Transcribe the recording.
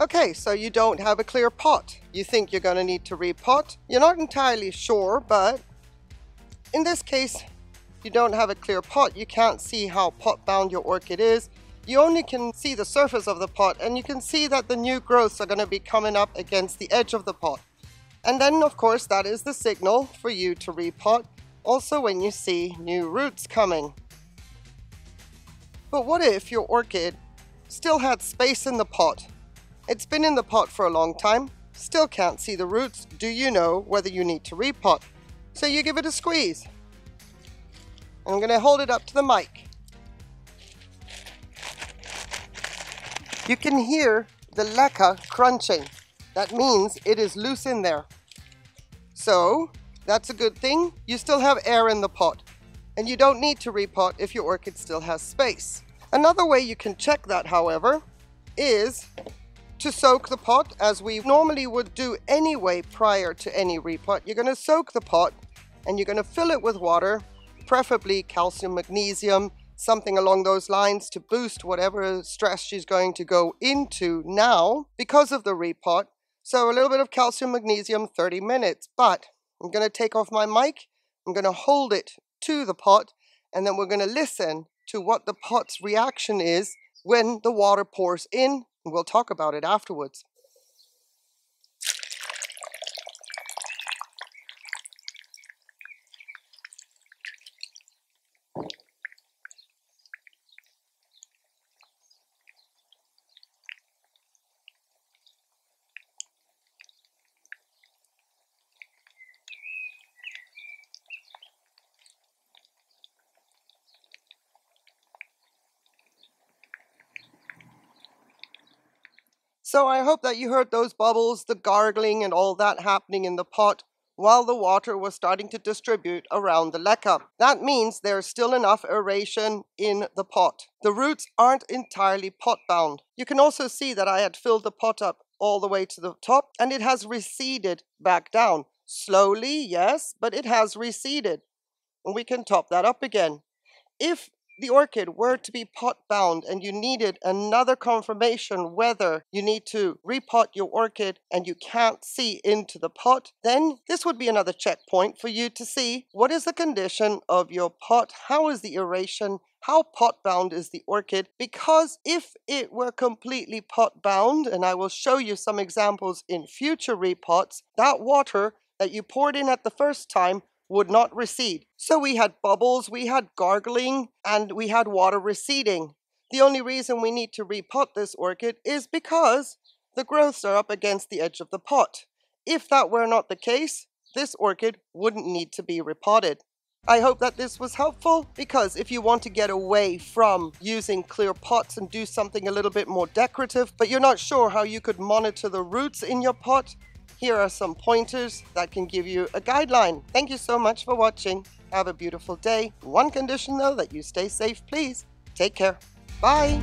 Okay, so you don't have a clear pot. You think you're gonna need to repot. You're not entirely sure, but in this case, you don't have a clear pot. You can't see how pot bound your orchid is. You only can see the surface of the pot, and you can see that the new growths are gonna be coming up against the edge of the pot. And then, of course, that is the signal for you to repot, also when you see new roots coming. But what if your orchid still had space in the pot? It's been in the pot for a long time, still can't see the roots. Do you know whether you need to repot? So you give it a squeeze. I'm going to hold it up to the mic. You can hear the leca crunching. That means it is loose in there. So that's a good thing. You still have air in the pot, and you don't need to repot if your orchid still has space. Another way you can check that, however, is to soak the pot, as we normally would do anyway prior to any repot. You're going to soak the pot and you're going to fill it with water, preferably calcium, magnesium, something along those lines to boost whatever stress she's going to go into now because of the repot. So a little bit of calcium, magnesium, 30 minutes. But I'm going to take off my mic, I'm going to hold it to the pot, and then we're going to listen to what the pot's reaction is when the water pours in. We'll talk about it afterwards. So I hope that you heard those bubbles, the gargling and all that happening in the pot while the water was starting to distribute around the leca. That means there's still enough aeration in the pot. The roots aren't entirely pot bound. You can also see that I had filled the pot up all the way to the top, and it has receded back down. Slowly, yes, but it has receded. And we can top that up again. If the orchid were to be pot bound and you needed another confirmation whether you need to repot your orchid and you can't see into the pot, then this would be another checkpoint for you to see what is the condition of your pot, how is the aeration, how pot bound is the orchid. Because if it were completely pot bound, and I will show you some examples in future repots, that water that you poured in at the first time would not recede. So we had bubbles, we had gargling, and we had water receding. The only reason we need to repot this orchid is because the growths are up against the edge of the pot. If that were not the case, this orchid wouldn't need to be repotted. I hope that this was helpful, because if you want to get away from using clear pots and do something a little bit more decorative, but you're not sure how you could monitor the roots in your pot, here are some pointers that can give you a guideline. Thank you so much for watching. Have a beautiful day. One condition though, that you stay safe, please. Take care. Bye.